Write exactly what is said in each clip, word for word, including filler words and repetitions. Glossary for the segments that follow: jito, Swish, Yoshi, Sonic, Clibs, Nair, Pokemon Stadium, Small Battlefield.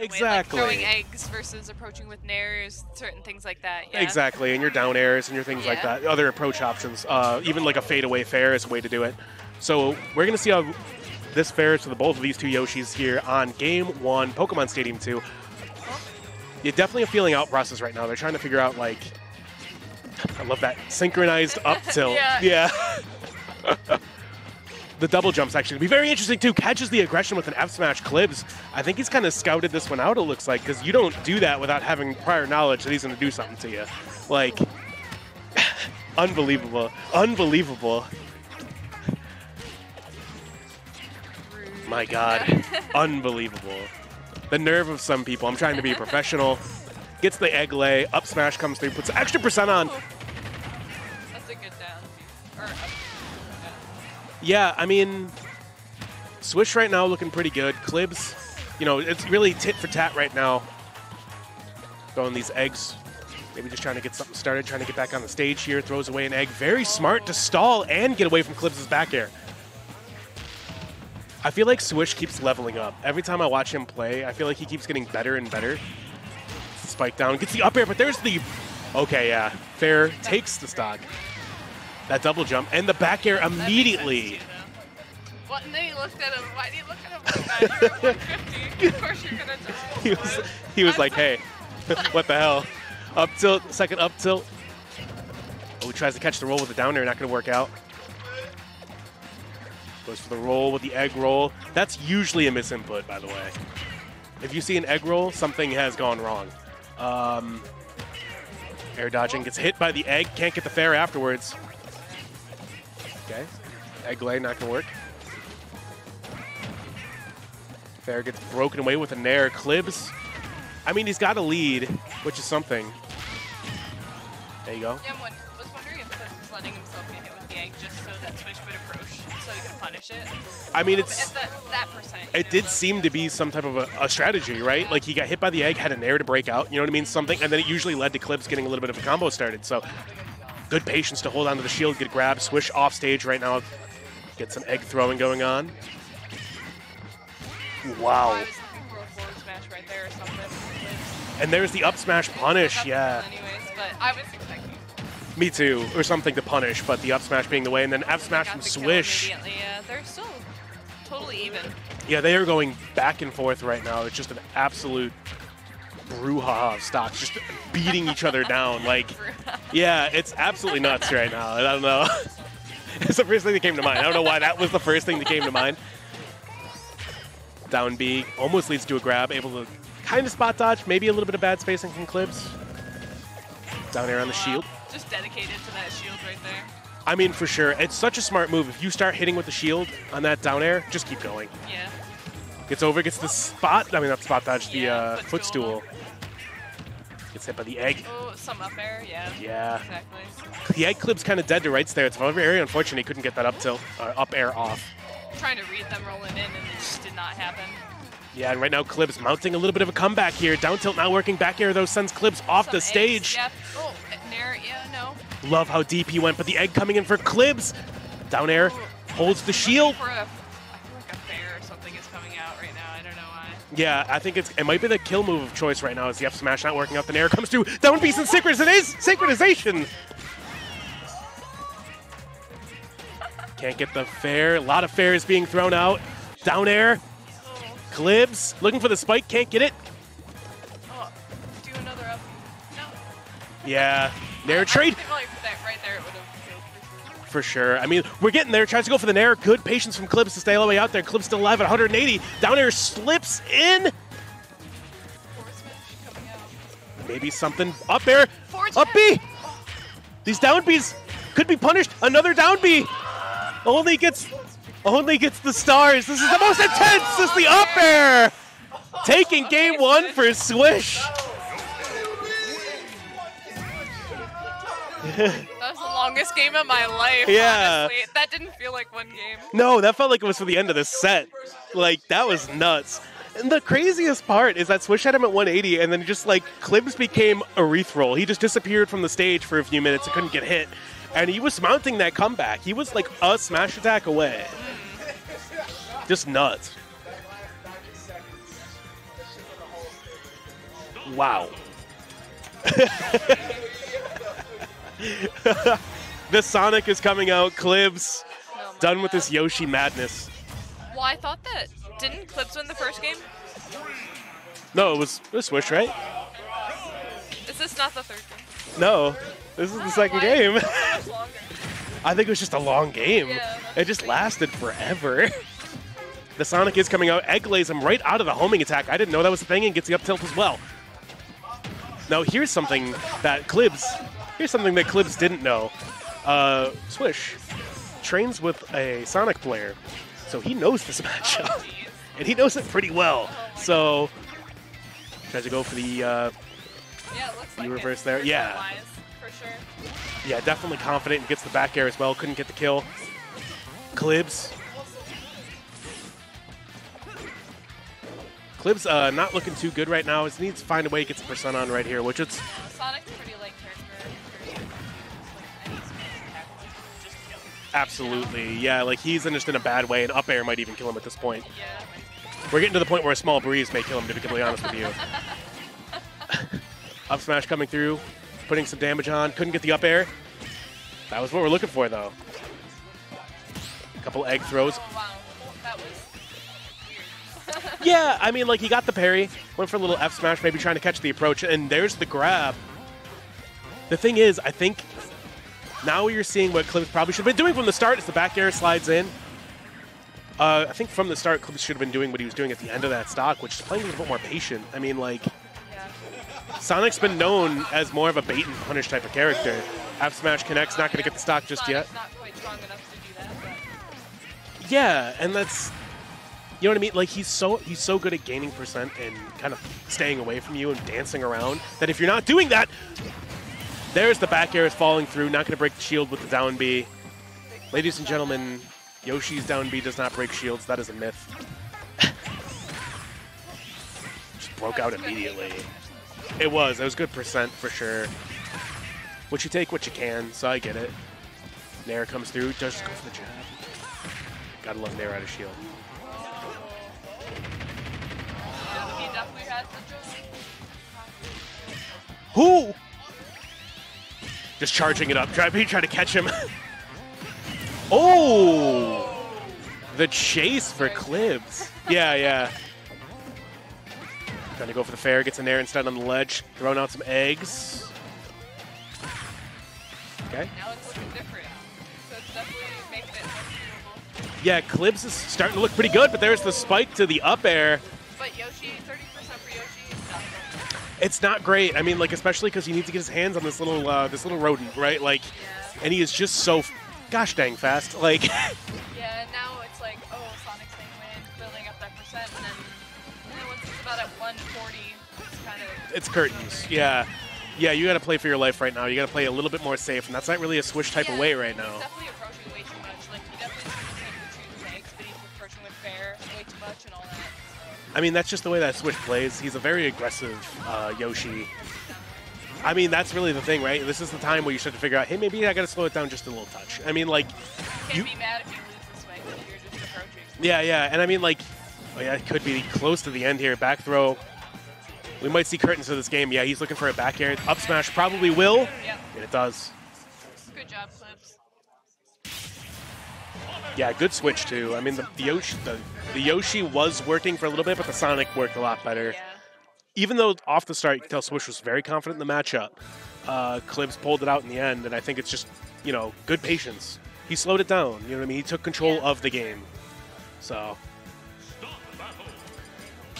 Exactly. Way, like throwing eggs versus approaching with nairs, certain things like that. Yeah? Exactly, and your down airs and your things yeah. like that. Other approach options. Uh, even like a fadeaway fair is a way to do it. So we're going to see how this fares for the both of these two Yoshis here on Game one, Pokemon Stadium two. You're definitely a feeling out process right now. They're trying to figure out, like, I love that synchronized up tilt. Yeah. yeah. The double jump's actually going to be very interesting, too. Catches the aggression with an F-Smash Clibs. I think he's kind of scouted this one out, it looks like, because you don't do that without having prior knowledge that he's going to do something to you. Like, unbelievable. Unbelievable. My God. Unbelievable. The nerve of some people. I'm trying to be professional. Gets the egg lay. Up smash comes through. Puts extra percent on. That's a good down. Or up. Yeah, I mean, Swish right now looking pretty good. Clibs, you know, it's really tit for tat right now. Throwing these eggs. Maybe just trying to get something started. Trying to get back on the stage here. Throws away an egg. Very smart to stall and get away from Clibs' back air. I feel like Swish keeps leveling up. Every time I watch him play, I feel like he keeps getting better and better. Spike down, gets the up air, but there's the... Okay, yeah. Fair takes the stock. That double jump, and the back air immediately. Well, and then he looked at him. Why did he look at him? You're of course you're going to jump. He was, he was like, hey, what the hell? Up tilt, second up tilt. Oh, he tries to catch the roll with the down air, not going to work out. Goes for the roll with the egg roll. That's usually a misinput, by the way. If you see an egg roll, something has gone wrong. Um, air dodging, gets hit by the egg, can't get the fair afterwards. Okay, egg lay, not gonna work. Fair gets broken away with a nair. Clibs, I mean, he's got a lead, which is something. There you go. Yeah, I was wondering if Clibs was letting himself get hit with the egg just so that Swish would approach. So you can punish it. I mean, it's that, that percent, it know, did seem to be some type of a, a strategy, right? Yeah. Like he got hit by the egg, had an air to break out, you know what I mean? Something, and then it usually led to Clibs getting a little bit of a combo started. So good patience to hold onto the shield, get a grab, Swish off stage right now, get some egg throwing going on. Wow. I was looking for a forward smash right there or something. And there's the up smash punish, yeah. Anyways, but I was expecting. Me too, or something to punish, but the up smash being the way, and then F smash from Swish. Yeah, they're still totally even. Yeah, they are going back and forth right now. It's just an absolute brouhaha of stocks, just beating each other down. Like, yeah, it's absolutely nuts right now. I don't know. It's the first thing that came to mind. I don't know why that was the first thing that came to mind. Down B almost leads to a grab, able to kind of spot dodge, maybe a little bit of bad spacing from Clibs. Down air on the shield. Just dedicated to that shield right there. I mean, for sure. It's such a smart move. If you start hitting with the shield on that down air, just keep going. Yeah. Gets over, gets the spot. I mean, not spot dodge, the yeah, uh, footstool. footstool. Gets hit by the egg. Oh, some up air, yeah. Yeah. Exactly. The egg clip's kind of dead to rights there. It's very unfortunate he couldn't get that up tilt, uh, up air off. I'm trying to read them rolling in, and it just did not happen. Yeah, and right now Clibs mounting a little bit of a comeback here. Down tilt not working. Back air, though, sends Clibs off some the eggs, stage. Yep. Oh, nair, yeah, no. Love how deep he went, but the egg coming in for Clibs. Down air, oh, holds the shield. For a, I feel like a fair or something is coming out right now. I don't know why. Yeah, I think it's, it might be the kill move of choice right now. Is the up smash not working out? The nair comes through. Down piece and synchronization. Can't get the fair. A lot of fairs being thrown out. Down air. Clibs looking for the spike, can't get it. Oh, do another up. No. Yeah, nair trade. Right there, it for, for sure. I mean, we're getting there. Tries to go for the nair. Good patience from Clibs to stay all the way out there. Clibs still alive at one hundred eighty. Down air slips in. Maybe something up air. Forward up B. Oh. These down Bs could be punished. Another down B. Only gets. Only gets the stars. This is the most intense. This is the up air. Taking game one for Swish. That was the longest game of my life, yeah. Honestly. That didn't feel like one game. No, that felt like it was for the end of the set. Like, that was nuts. And the craziest part is that Swish had him at one eighty, and then just, like, Clibs became a wreath roll. He just disappeared from the stage for a few minutes and couldn't get hit. And he was mounting that comeback. He was, like, a smash attack away. Just nuts. Wow. The Sonic is coming out. Clibs, oh done God. With this Yoshi madness. Well, I thought that. Didn't Clibs win the first game? No, it was, it was Swish, right? Is this not the third game? No, this is the second game. I think it was just a long game. Yeah. It just lasted forever. The Sonic is coming out. Egg lays him right out of the homing attack. I didn't know that was a thing, and gets the up tilt as well. Now here's something that Clibs, here's something that Clibs didn't know. Uh, Swish trains with a Sonic player, so he knows this matchup, and he knows it pretty well. So tries to go for the uh, yeah, it looks like reverse it. There. There's yeah, lies, for sure. Yeah, definitely confident and gets the back air as well. Couldn't get the kill. Clibs. Clibs uh, not looking too good right now. He needs to find a way to get some percent on right here, which it's... Sonic's pretty late character. Absolutely, yeah. Like, he's in just in a bad way, and up air might even kill him at this point. Yeah. We're getting to the point where a small breeze may kill him, to be completely honest with you. Up smash coming through, putting some damage on. Couldn't get the up air. That was what we're looking for, though. A couple egg throws. Oh, wow. That was... Yeah, I mean, like, he got the parry, went for a little F smash, maybe trying to catch the approach, and there's the grab. The thing is, I think now you're seeing what Clibs probably should have been doing from the start as the back air slides in. Uh, I think from the start, Clibs should have been doing what he was doing at the end of that stock, which is playing a little bit more patient. I mean, like, yeah. Sonic's been known as more of a bait and punish type of character. F smash connects, not going to get the stock just Sonic's yet. Not quite strong enough to do that, but... Yeah, and that's... You know what I mean? Like, he's so he's so good at gaining percent and kind of staying away from you and dancing around that if you're not doing that, there's the back air is falling through, not going to break the shield with the down B. Ladies and gentlemen, Yoshi's down B does not break shields. That is a myth. Just broke out immediately. It was. It was good percent for sure. What you take, what you can, so I get it. Nair comes through. Just go for the jab. Gotta love Nair out of shield. Who? Just charging it up. Try, try to catch him. Oh! The chase for Clibs. Yeah, yeah. Trying to go for the fair. Gets in there instead on the ledge. Throwing out some eggs. Okay. Now it's looking different. So it's definitely making it more doable. Yeah, Clibs is starting to look pretty good, but there's the spike to the up air. But Yoshi, thirty percent for Yoshi. It's not great. I mean, like, especially because you need to get his hands on this little uh, this little rodent, right? Like, yeah. And he is just so gosh dang fast. Like. Yeah. Now it's like, oh, Sonic's gonna win, building up that percent, and then, and then once it's about at one forty, it's kind of. It's curtains. Over. Yeah. Yeah. You got to play for your life right now. You got to play a little bit more safe, and that's not really a Swish type yeah, of way right now. He's definitely approaching way too much. Like, he definitely shouldn't take the two eggs, but he's approaching with fair way too much and all that. I mean, that's just the way that Swish plays. He's a very aggressive uh, Yoshi. I mean, that's really the thing, right? This is the time where you start to figure out, hey, maybe I got to slow it down just a little touch. I mean, like... You can't be mad if you lose this way because you're just approaching. Yeah, yeah. And I mean, like... Oh, yeah, it could be close to the end here. Back throw. We might see curtains of this game. Yeah, he's looking for a back air. Up smash probably will. Yep. And it does. Good job, Clibs. Yeah, good switch, too. I mean, the, the Yoshi... The, The Yoshi was working for a little bit, but the Sonic worked a lot better. Yeah. Even though off the start, you could tell Swish was very confident in the matchup. Uh, Clibs pulled it out in the end, and I think it's just, you know, good patience. He slowed it down. You know what I mean? He took control yeah. of the game. So. Stop the battle.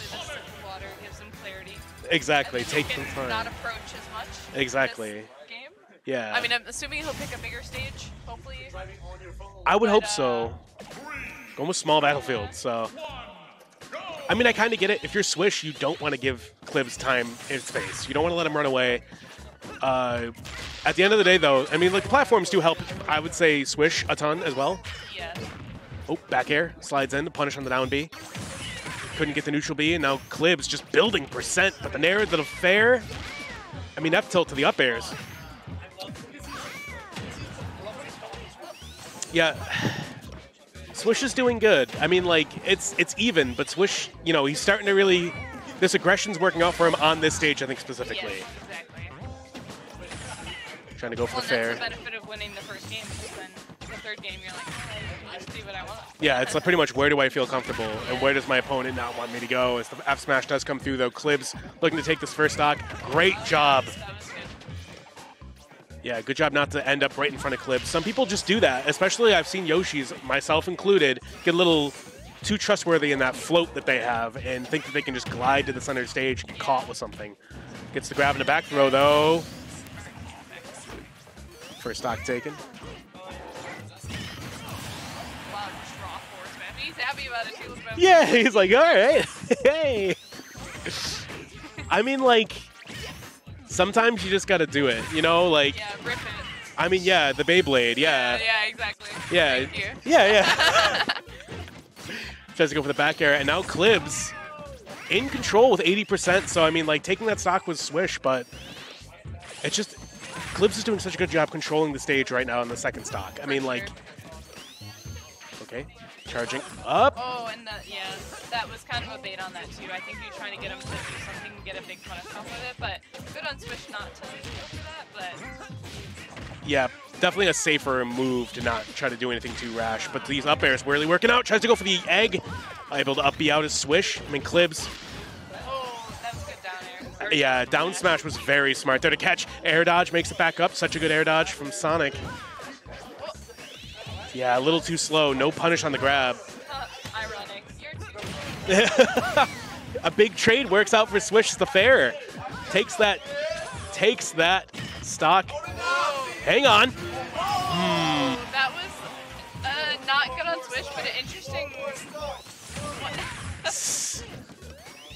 Hopefully this water gives him clarity. Exactly. Take some time. Not approach as much. Exactly. This game. Yeah. I mean, I'm assuming he'll pick a bigger stage. Hopefully. I would but, hope uh, so. Almost small battlefield, so. I mean, I kind of get it. If you're Swish, you don't want to give Clibs time and space. You don't want to let him run away. Uh, at the end of the day, though, I mean, like, platforms do help, I would say, Swish a ton as well. Yeah. Oh, back air slides in to punish on the down B. Couldn't get the neutral B, and now Clibs just building percent, but the nair, the fair. I mean, F tilt to the up airs. Yeah. Swish is doing good. I mean, like, it's it's even, but Swish, you know, he's starting to really this aggression's working out for him on this stage, I think, specifically. Yes, exactly. Trying to go for well, the fair. That's the benefit of winning the first game, because then the third game you're like, I just do what I want. Yeah, it's like pretty much where do I feel comfortable, and where does my opponent not want me to go? As the F smash does come through, though, Clibs looking to take this first stock. Great job. Yeah, good job not to end up right in front of Clibs. Some people just do that, especially I've seen Yoshis, myself included, get a little too trustworthy in that float that they have and think that they can just glide to the center stage and get caught with something. Gets the grab in the back throw, though. First stock taken. Yeah, he's like, all right, hey. I mean, like, sometimes you just got to do it, you know? Like, yeah, rip it. I mean, yeah, the Beyblade, yeah. Yeah, yeah, exactly. Yeah, Thank you. yeah, yeah. Tries to go for the back air, and now Clibs in control with eighty percent. So, I mean, like, taking that stock was Swish, but it's just, Clibs is doing such a good job controlling the stage right now in the second stock. I mean, like, okay, charging up. Oh, and the, yeah, that was kind of a bait on that, too. I think you're trying to get him to do something and get a big punish off with it, but good on Swish not to go for that, but... Yeah, definitely a safer move to not try to do anything too rash, but these up airs really working out. Tries to go for the egg. Able to up B out his Swish. I mean, Clibs. Oh, that was good down air. Yeah, down smash was very smart there to catch. Air dodge makes it back up. Such a good air dodge from Sonic. Yeah, a little too slow. No punish on the grab. Uh, ironic. You're too a big trade works out for Swish. The fair takes that, takes that stock. Hang on. Oh, mm. That was uh, not good on Swish, but an interesting.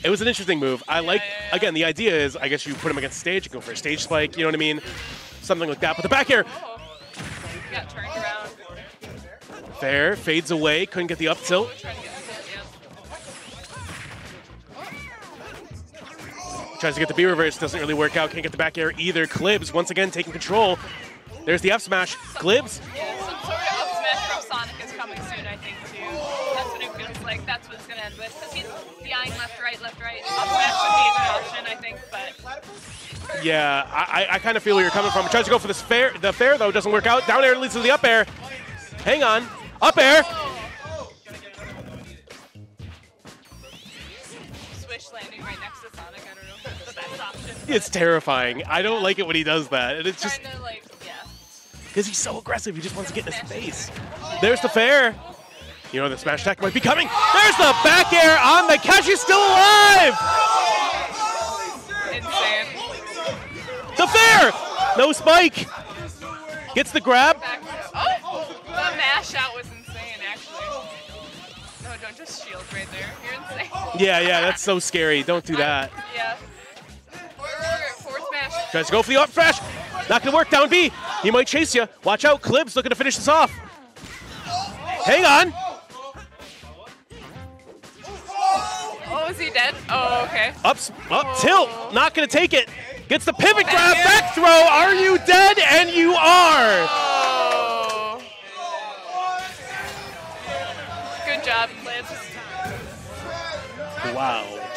It was an interesting move. I yeah, like. Yeah, yeah. Again, the idea is, I guess you put him against stage, you go for a stage spike. You know what I mean? Something like that. But the back air. Oh. He got turned around. Fair fades away. Couldn't get the up tilt. Tries to get the B reverse, doesn't really work out. Can't get the back air either. Clibs once again taking control. There's the F smash. Clibs. Yeah, some sort of up smash from Sonic is coming soon, I think, too. That's what it feels like. That's what it's going to end with. Because he's eyeing left, right, left, right. Up smash would be an option, I think, but... Yeah, I, I kind of feel where you're coming from. Tries to go for this fair. The fair, though, doesn't work out. Down air leads to the up air. Hang on. Up air. Swish landing right next to Sonic. I don't know. It's terrifying. I don't like it when he does that. And it's just because like, yeah. he's so aggressive. He just wants to get in his face. There's the fair. You know the smash attack might be coming. There's the back air on the catch. He's still alive. Insane. The fair. No spike. Gets the grab. Oh, the mash out was insane, actually. No, don't just shield right there. You're insane. Yeah, yeah, that's so scary. Don't do that. Um, yeah. Tries to go for the up smash. Not gonna work. Down B. He might chase you. Watch out. Clibs looking to finish this off. Hang on. Oh, is he dead? Oh, okay. Up, up oh. tilt. Not gonna take it. Gets the pivot grab. Back throw. Are you dead? And you are. Oh. Good job, Clibs. Wow.